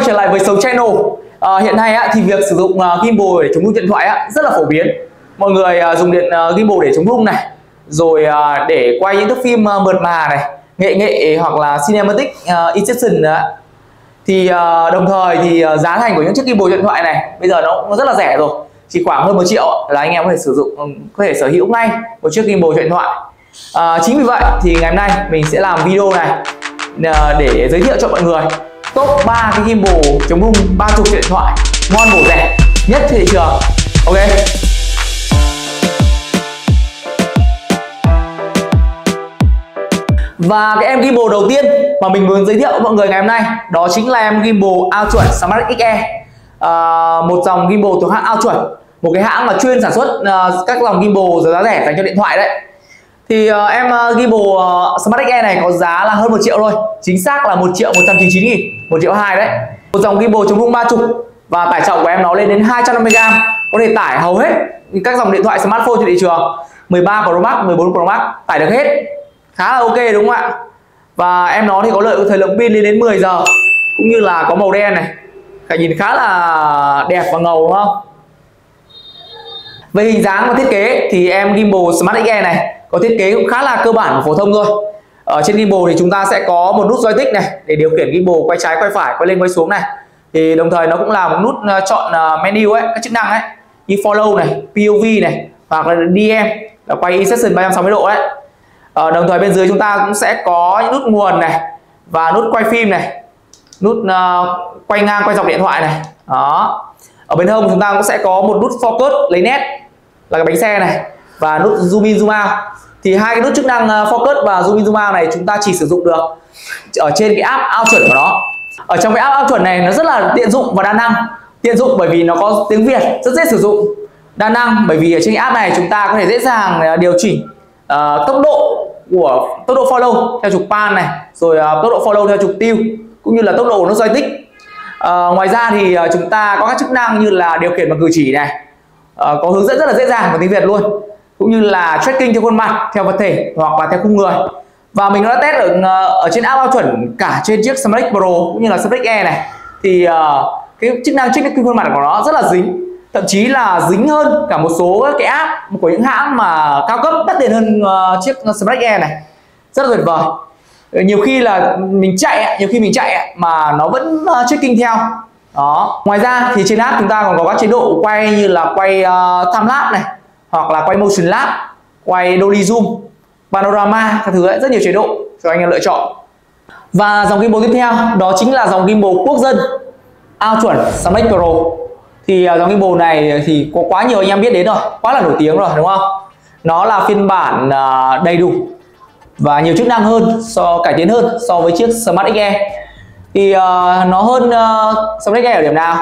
quay trở lại với Sống Channel. Hiện nay thì việc sử dụng gimbal để chống rung điện thoại rất là phổ biến. Mọi người dùng gimbal để chống rung này, rồi để quay những thước phim mượt mà này, nghệ hoặc là cinematic inception. Thì đồng thời thì giá thành của những chiếc gimbal điện thoại này bây giờ nó cũng rất là rẻ rồi, chỉ khoảng hơn 1 triệu là anh em có thể sử dụng, có thể sở hữu ngay một chiếc gimbal điện thoại. Chính vì vậy thì ngày hôm nay mình sẽ làm video này để giới thiệu cho mọi người top 3 cái gimbal chống rung 30 điện thoại ngon bổ rẻ nhất thị trường. Ok, và cái em gimbal đầu tiên mà mình muốn giới thiệu với mọi người ngày hôm nay đó chính là em gimbal Aochuan Smart XE, một dòng gimbal thuộc hãng Aochuan, một cái hãng mà chuyên sản xuất các dòng gimbal giá rẻ dành cho điện thoại đấy. Thì em gimbal Smart XE này có giá là hơn 1 triệu thôi, chính xác là 1.199.000, 1.2 triệu đấy. Một dòng gimbal chống rung 30 và tải trọng của em nó lên đến 250g, có thể tải hầu hết các dòng điện thoại smartphone trên thị trường 13 Pro Max, 14 Pro Max, tải được hết, khá là ok đúng không ạ. Và em nó thì có lợi thời lượng pin lên đến 10 giờ, cũng như là có màu đen này, cả nhìn khá là đẹp và ngầu đúng không. Về hình dáng và thiết kế thì em gimbal Smart XE này có thiết kế cũng khá là cơ bản và phổ thông thôi. Ở trên gimbal thì chúng ta sẽ có một nút joystick này để điều khiển gimbal quay trái, quay phải, quay lên, quay xuống này. Thì đồng thời nó cũng là một nút chọn menu ấy, các chức năng ấy, như follow này, POV này, hoặc là DM là quay insertion 360 độ đấy. Đồng thời bên dưới chúng ta cũng sẽ có những nút nguồn này và nút quay phim này, nút quay ngang, quay dọc điện thoại này. Đó. Ở bên hông chúng ta cũng sẽ có một nút focus lấy nét là cái bánh xe này và nút zoom in zoom out. Thì hai cái nút chức năng focus và zoom in zoom out này chúng ta chỉ sử dụng được ở trên cái app Aochuan của nó. Ở trong cái app Aochuan này nó rất là tiện dụng và đa năng. Tiện dụng bởi vì nó có tiếng Việt rất dễ sử dụng. Đa năng bởi vì ở trên cái app này chúng ta có thể dễ dàng điều chỉnh tốc độ follow theo trục pan này, rồi tốc độ follow theo trục tiêu, cũng như là tốc độ của nó joystick. Ngoài ra thì chúng ta có các chức năng như là điều khiển bằng cử chỉ này, có hướng dẫn rất là dễ dàng bằng tiếng Việt luôn, cũng như là tracking theo khuôn mặt, theo vật thể hoặc là theo khung người. Và mình đã test ở trên app Aochuan cả trên chiếc Smart X Pro cũng như là Smart XE này, thì cái chức năng tracking khuôn mặt của nó rất là dính, thậm chí là dính hơn cả một số cái app của những hãng mà cao cấp đắt tiền hơn chiếc Smart XE này, rất là tuyệt vời. Nhiều khi là mình chạy, mà nó vẫn tracking theo đó. Ngoài ra thì trên app chúng ta còn có các chế độ quay như là quay time lapse này, hoặc là quay motion lapse, quay dolly zoom, panorama, các thứ ấy, rất nhiều chế độ cho anh em lựa chọn. Và dòng gimbal tiếp theo đó chính là dòng gimbal quốc dân Aochuan Smart X Pro. Thì dòng gimbal này thì có quá nhiều anh em biết đến rồi, quá là nổi tiếng rồi đúng không. Nó là phiên bản đầy đủ và nhiều chức năng hơn, cải tiến hơn so với chiếc Smart XE. Thì nó hơn Smart XE ở điểm nào?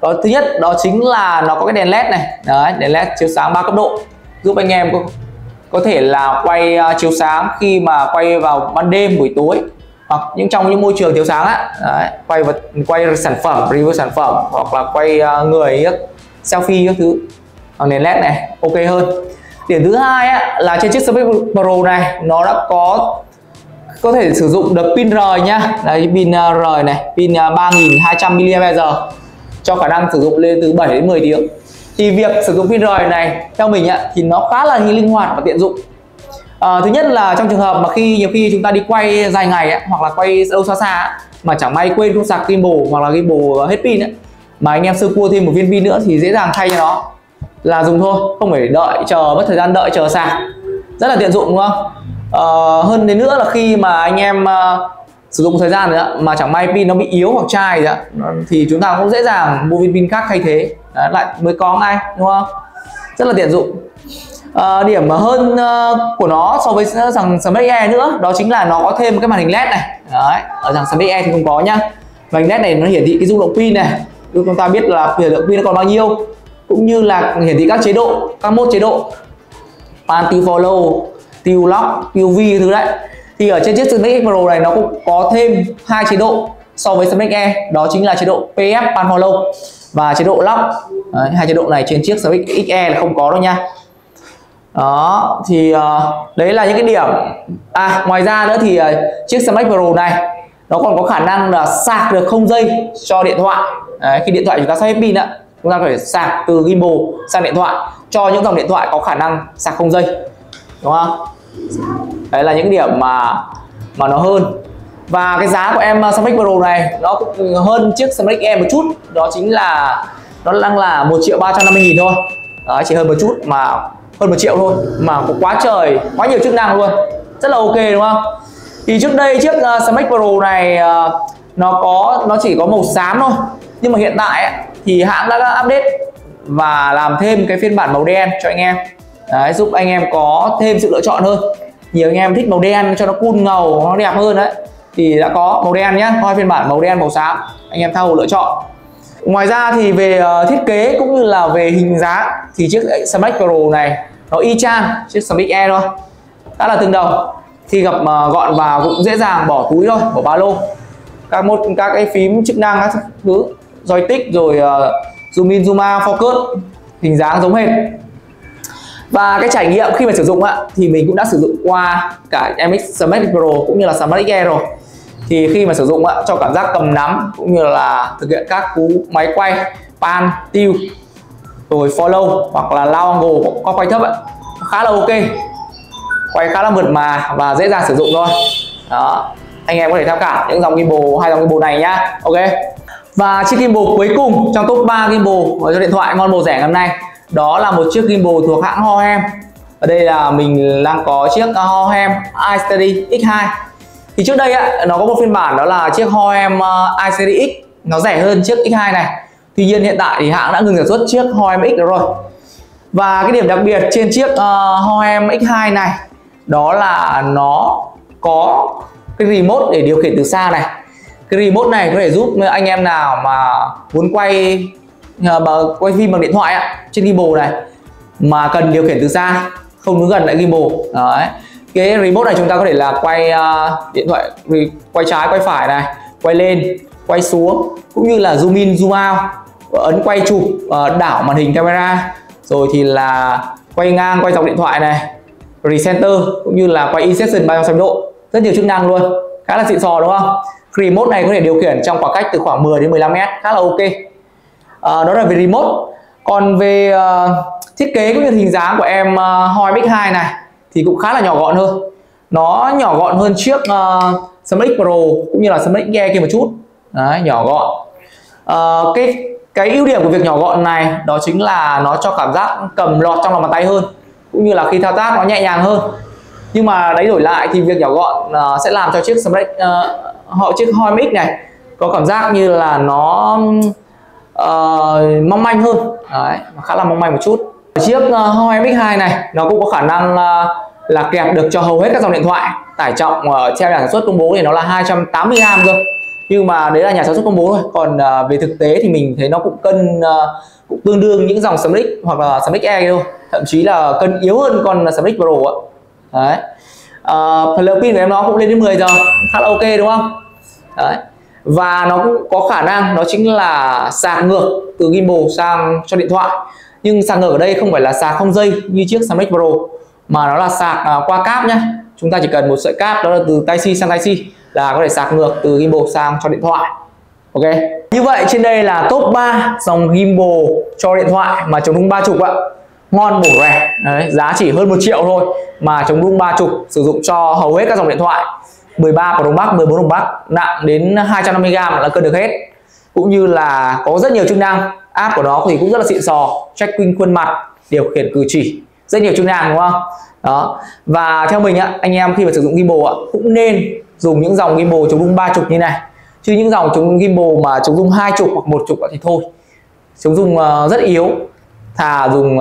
Đó, thứ nhất đó chính là nó có cái đèn led này. Đấy, đèn led chiếu sáng 3 cấp độ, giúp anh em có thể là quay chiếu sáng khi mà quay vào ban đêm, buổi tối, hoặc trong những môi trường chiếu sáng á. Đấy, quay sản phẩm, review sản phẩm, hoặc là quay người, selfie các thứ. Đèn led này ok hơn. Điểm thứ hai á, là trên chiếc Smart X Pro này nó đã có thể sử dụng được pin rời nhá. Đấy, pin rời này, pin 3200mAh cho khả năng sử dụng lên từ 7 đến 10 tiếng. Thì việc sử dụng pin rời này theo mình thì nó khá là linh hoạt và tiện dụng. Thứ nhất là trong trường hợp mà nhiều khi chúng ta đi quay dài ngày hoặc là quay đâu xa xa mà chẳng may quên không sạc gimbal hoặc là gimbal hết pin mà anh em sơ cua thêm một viên pin nữa thì dễ dàng thay cho nó là dùng thôi, không phải đợi chờ, mất thời gian đợi chờ sạc, rất là tiện dụng đúng không. Hơn đến nữa là khi mà anh em sử dụng thời gian rồi mà chẳng may pin nó bị yếu hoặc chai rồi thì chúng ta cũng dễ dàng mua viên pin khác thay thế. Đấy, lại mới có ngay đúng không, rất là tiện dụng. Điểm mà hơn của nó so với dòng Smart XE nữa đó chính là nó có thêm cái màn hình led này. Đấy, ở dòng Smart XE thì không có nhá. Màn hình led này nó hiển thị cái dung lượng pin này, giúp chúng ta biết là thời lượng pin nó còn bao nhiêu, cũng như là hiển thị các chế độ, các mode chế độ pan, tiêu follow, tiêu lock, tiêu vi thứ đấy. Thì ở trên chiếc Smart X Pro này nó cũng có thêm 2 chế độ so với Smart XE, đó chính là chế độ PF pan follow và chế độ lock. Đấy, 2 chế độ này trên chiếc Smart XE là không có đâu nha. Đó, thì đấy là những cái điểm. Ngoài ra nữa thì chiếc Smart X Pro này nó còn có khả năng là sạc được không dây cho điện thoại. Đấy, khi điện thoại chúng ta sắp hết pin ạ, chúng ta phải sạc từ gimbal sang điện thoại cho những dòng điện thoại có khả năng sạc không dây, đúng không? Đấy là những điểm mà nó hơn. Và cái giá của em Smart X Pro này nó cũng hơn chiếc Smart X em một chút, đó chính là nó đang là 1.350.000 thôi. Đấy, chỉ hơn một chút mà hơn 1 triệu thôi mà có quá trời, quá nhiều chức năng luôn, rất là ok, đúng không? Thì trước đây chiếc Smart X Pro này nó chỉ có màu xám thôi, nhưng mà hiện tại ấy, thì hãng đã update và làm thêm cái phiên bản màu đen cho anh em. Đấy, giúp anh em có thêm sự lựa chọn hơn. Nhiều anh em thích màu đen cho nó cool ngầu, nó đẹp hơn đấy, thì đã có màu đen nhé, coi phiên bản màu đen màu xám anh em tha hồ lựa chọn. Ngoài ra thì về thiết kế cũng như là về hình dáng thì chiếc Smart X Pro này nó y chang chiếc Smart X thôi, đã là tương đồng, khi gặp gọn vào cũng dễ dàng bỏ túi thôi, bỏ ba lô. Các cái phím chức năng các thứ, joystick rồi zoom in zoom out focus, hình dáng giống hệt. Và cái trải nghiệm khi mà sử dụng thì mình cũng đã sử dụng qua cả MX Smart Pro cũng như là Smart XE rồi. Thì khi mà sử dụng cho cảm giác cầm nắm cũng như là thực hiện các cú máy quay pan, tilt, rồi follow hoặc là lao angle có quay thấp khá là ok, quay khá là mượt mà và dễ dàng sử dụng thôi. Đó, anh em có thể tham khảo những dòng gimbal, hai dòng gimbal này nhá, ok. Và chiếc gimbal cuối cùng trong top 3 gimbal cho điện thoại ngon bổ rẻ hôm nay, đó là một chiếc gimbal thuộc hãng Hohem. Ở đây là mình đang có chiếc Hohem iSteady X2. Thì trước đây nó có một phiên bản đó là chiếc Hohem iSteady X, nó rẻ hơn chiếc X2 này. Tuy nhiên hiện tại thì hãng đã ngừng sản xuất chiếc Hohem X đó rồi. Và cái điểm đặc biệt trên chiếc Hohem X2 này đó là nó có cái remote để điều khiển từ xa này. Cái remote này có thể giúp anh em nào mà muốn quay phim bằng điện thoại trên gimbal này mà cần điều khiển từ xa, không đứng gần lại gimbal. Đấy, cái remote này chúng ta có thể là quay điện thoại, quay trái quay phải này, quay lên quay xuống, cũng như là zoom in zoom out, ấn quay chụp, đảo màn hình camera, rồi thì là quay ngang quay dọc điện thoại này, recenter, cũng như là quay insertion 360 độ, rất nhiều chức năng luôn, khá là xịn sò, đúng không? Remote này có thể điều khiển trong khoảng cách từ khoảng 10 đến 15 mét, khá là ok. Đó là về remote. Còn về thiết kế cũng như hình dáng của em Hohem X2 này thì cũng khá là nhỏ gọn hơn. Nó nhỏ gọn hơn chiếc Smart X Pro cũng như là Smart X kia một chút. Đấy, nhỏ gọn. Cái ưu điểm của việc nhỏ gọn này đó chính là nó cho cảm giác cầm lọt trong lòng bàn tay hơn, cũng như là khi thao tác nó nhẹ nhàng hơn. Nhưng mà đấy, đổi lại thì việc nhỏ gọn sẽ làm cho chiếc Hohem X này có cảm giác như là nó mong manh hơn. Đấy, khá là mong manh một chút. Chiếc Hohem X2 này nó cũng có khả năng là kẹp được cho hầu hết các dòng điện thoại. Tải trọng theo nhà sản xuất công bố thì nó là 280g cơ, nhưng mà đấy là nhà sản xuất công bố thôi. Còn về thực tế thì mình thấy nó cũng cũng tương đương những dòng Smart X hoặc là Smart XE thôi, thậm chí là cân yếu hơn con Smart X Pro đấy. Lượng pin của em nó cũng lên đến 10 giờ, khá là ok, đúng không? Đấy. Và nó cũng có khả năng đó chính là sạc ngược từ gimbal sang cho điện thoại, nhưng sạc ngược ở đây không phải là sạc không dây như chiếc Smart X Pro mà nó là sạc qua cáp nhé. Chúng ta chỉ cần một sợi cáp, đó là từ Type-C sang Type-C là có thể sạc ngược từ gimbal sang cho điện thoại. Ok, như vậy trên đây là top 3 dòng gimbal cho điện thoại mà chống rung 30 ạ, ngon bổ rẻ. Đấy, giá chỉ hơn 1 triệu thôi mà chống rung 30, sử dụng cho hầu hết các dòng điện thoại 13 Pro Max, 14 Pro Max, nặng đến 250g là cân được hết, cũng như là có rất nhiều chức năng. App của nó thì cũng rất là xịn sò, tracking khuôn mặt, điều khiển cử chỉ, rất nhiều chức năng, đúng không? Đó. Và theo mình anh em khi mà sử dụng gimbal cũng nên dùng những dòng gimbal chống rung 30 như này, chứ những dòng gimbal mà chống rung 20 hoặc 10 thì thôi, chống rung rất yếu, thà dùng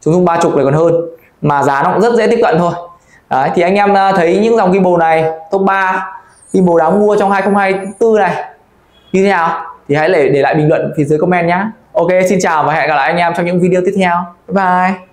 chống rung 30 này còn hơn, mà giá nó cũng rất dễ tiếp cận thôi. Đấy, thì anh em thấy những dòng gimbal này, top 3 gimbal đáng mua trong 2024 này như thế nào thì hãy để lại bình luận phía dưới comment nhé. Ok, xin chào và hẹn gặp lại anh em trong những video tiếp theo. Bye bye.